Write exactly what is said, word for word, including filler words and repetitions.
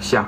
下。